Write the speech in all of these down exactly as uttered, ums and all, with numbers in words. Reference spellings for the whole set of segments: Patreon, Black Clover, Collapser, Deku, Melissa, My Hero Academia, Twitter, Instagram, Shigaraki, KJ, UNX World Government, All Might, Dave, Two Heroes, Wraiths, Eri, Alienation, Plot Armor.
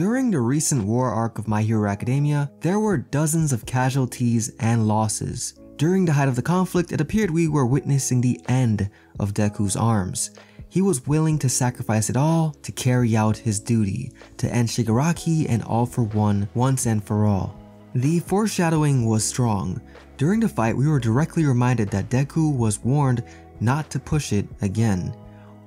During the recent war arc of My Hero Academia, there were dozens of casualties and losses. During the height of the conflict, it appeared we were witnessing the end of Deku's arms. He was willing to sacrifice it all to carry out his duty, to end Shigaraki and All For One once and for all. The foreshadowing was strong. During the fight, we were directly reminded that Deku was warned not to push it again.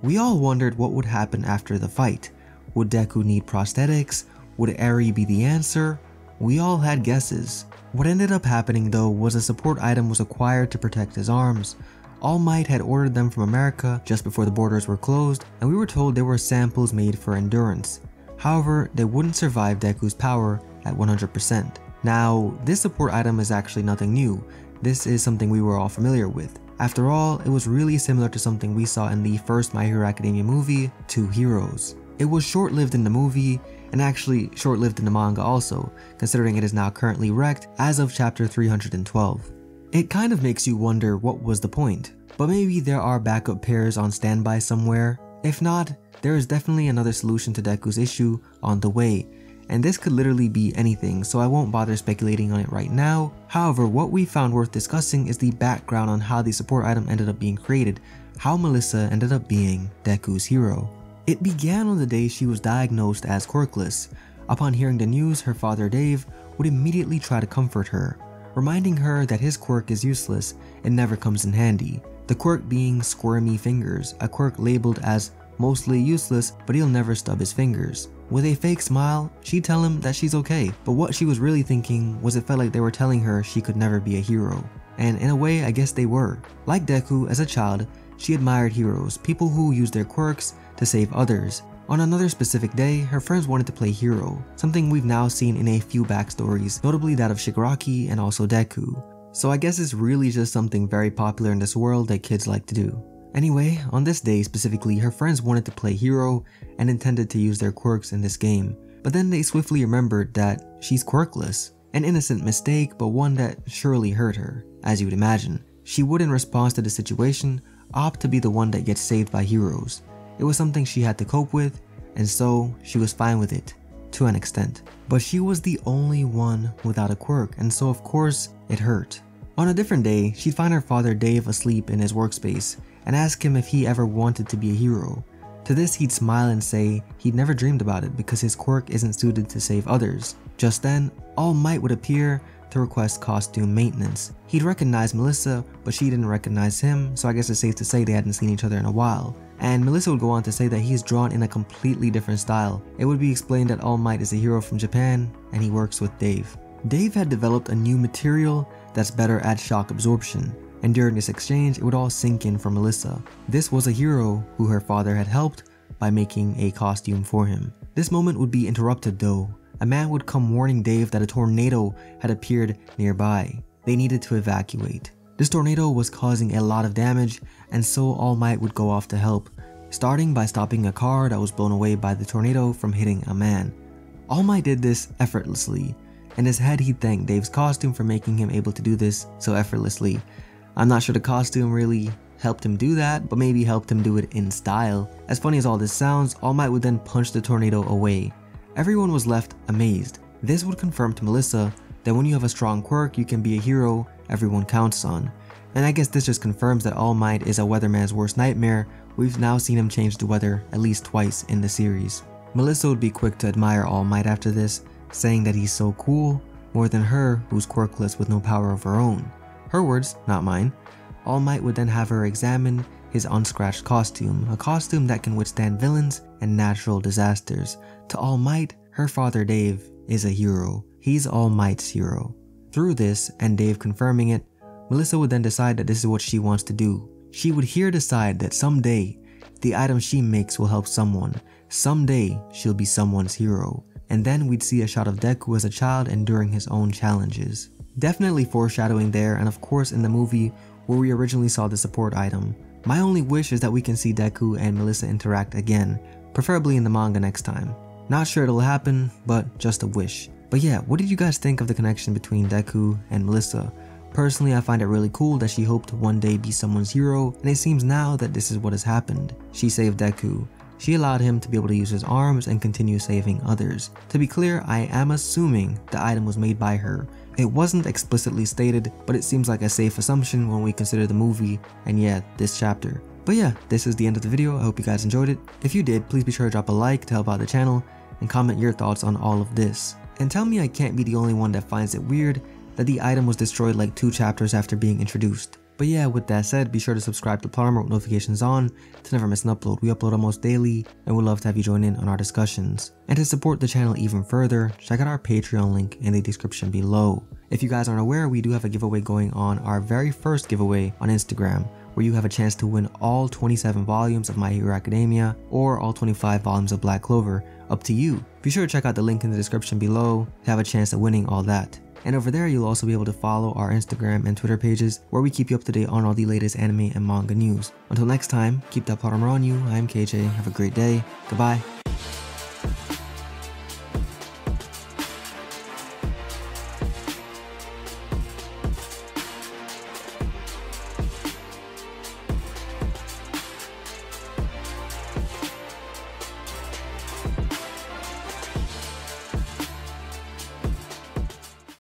We all wondered what would happen after the fight. Would Deku need prosthetics? Would Eri be the answer? We all had guesses. What ended up happening though was a support item was acquired to protect his arms. All Might had ordered them from America just before the borders were closed, and we were told they were samples made for endurance. However, they wouldn't survive Deku's power at one hundred percent. Now, this support item is actually nothing new. This is something we were all familiar with. After all, it was really similar to something we saw in the first My Hero Academia movie, Two Heroes. It was short-lived in the movie, and actually short-lived in the manga also, considering it is now currently wrecked as of chapter three hundred twelve. It kind of makes you wonder what was the point, but maybe there are backup pairs on standby somewhere. If not, there is definitely another solution to Deku's issue on the way, and this could literally be anything, so I won't bother speculating on it right now. However, what we found worth discussing is the background on how the support item ended up being created, how Melissa ended up being Deku's hero. It began on the day she was diagnosed as quirkless. Upon hearing the news, her father Dave would immediately try to comfort her, reminding her that his quirk is useless and never comes in handy. The quirk being squirmy fingers, a quirk labeled as mostly useless but he'll never stub his fingers. With a fake smile, she'd tell him that she's okay, but what she was really thinking was it felt like they were telling her she could never be a hero. And in a way, I guess they were. Like Deku, as a child, she admired heroes, people who use their quirks to save others. On another specific day, her friends wanted to play hero, something we've now seen in a few backstories, notably that of Shigaraki and also Deku. So I guess it's really just something very popular in this world that kids like to do. Anyway, on this day specifically, her friends wanted to play hero and intended to use their quirks in this game, but then they swiftly remembered that she's quirkless, an innocent mistake but one that surely hurt her, as you would imagine. She would, in response to the situation, opt to be the one that gets saved by heroes. It was something she had to cope with, and so she was fine with it, to an extent. But she was the only one without a quirk, and so of course, it hurt. On a different day, she'd find her father Dave asleep in his workspace, and ask him if he ever wanted to be a hero. To this, he'd smile and say he'd never dreamed about it because his quirk isn't suited to save others. Just then, All Might would appear to request costume maintenance. He'd recognize Melissa, but she didn't recognize him, so I guess it's safe to say they hadn't seen each other in a while. And Melissa would go on to say that he's drawn in a completely different style. It would be explained that All Might is a hero from Japan, and he works with Dave. Dave had developed a new material that's better at shock absorption, and during this exchange, it would all sink in for Melissa. This was a hero who her father had helped by making a costume for him. This moment would be interrupted though. A man would come warning Dave that a tornado had appeared nearby. They needed to evacuate. This tornado was causing a lot of damage, and so All Might would go off to help, starting by stopping a car that was blown away by the tornado from hitting a man. All Might did this effortlessly. In his head, he thanked Dave's costume for making him able to do this so effortlessly. I'm not sure the costume really helped him do that, but maybe helped him do it in style. As funny as all this sounds, All Might would then punch the tornado away. Everyone was left amazed. This would confirm to Melissa that when you have a strong quirk, you can be a hero everyone counts on. And I guess this just confirms that All Might is a weatherman's worst nightmare. We've now seen him change the weather at least twice in the series. Melissa would be quick to admire All Might after this, saying that he's so cool, more than her who's quirkless with no power of her own. Her words, not mine. All Might would then have her examine his unscratched costume, a costume that can withstand villains and natural disasters. To All Might, her father Dave is a hero. He's All Might's hero. Through this, and Dave confirming it, Melissa would then decide that this is what she wants to do. She would here decide that someday, the item she makes will help someone. Someday, she'll be someone's hero. And then we'd see a shot of Deku as a child enduring his own challenges. Definitely foreshadowing there, and of course in the movie where we originally saw the support item. My only wish is that we can see Deku and Melissa interact again, preferably in the manga next time. Not sure it'll happen, but just a wish. But yeah, what did you guys think of the connection between Deku and Melissa? Personally, I find it really cool that she hoped to one day be someone's hero, and it seems now that this is what has happened. She saved Deku. She allowed him to be able to use his arms and continue saving others. To be clear, I am assuming the item was made by her. It wasn't explicitly stated, but it seems like a safe assumption when we consider the movie and yeah, this chapter. But yeah, this is the end of the video. I hope you guys enjoyed it. If you did, please be sure to drop a like to help out the channel and comment your thoughts on all of this. And tell me I can't be the only one that finds it weird that the item was destroyed like two chapters after being introduced. But yeah, with that said, be sure to subscribe to Plot Armor with notifications on to never miss an upload. We upload almost daily and we'd love to have you join in on our discussions. And to support the channel even further, check out our Patreon link in the description below. If you guys aren't aware, we do have a giveaway going on, our very first giveaway on Instagram, where you have a chance to win all twenty-seven volumes of My Hero Academia or all twenty-five volumes of Black Clover, up to you. Be sure to check out the link in the description below to have a chance at winning all that. And over there, you'll also be able to follow our Instagram and Twitter pages where we keep you up to date on all the latest anime and manga news. Until next time, keep that plot armor on you. I'm K J, have a great day, goodbye.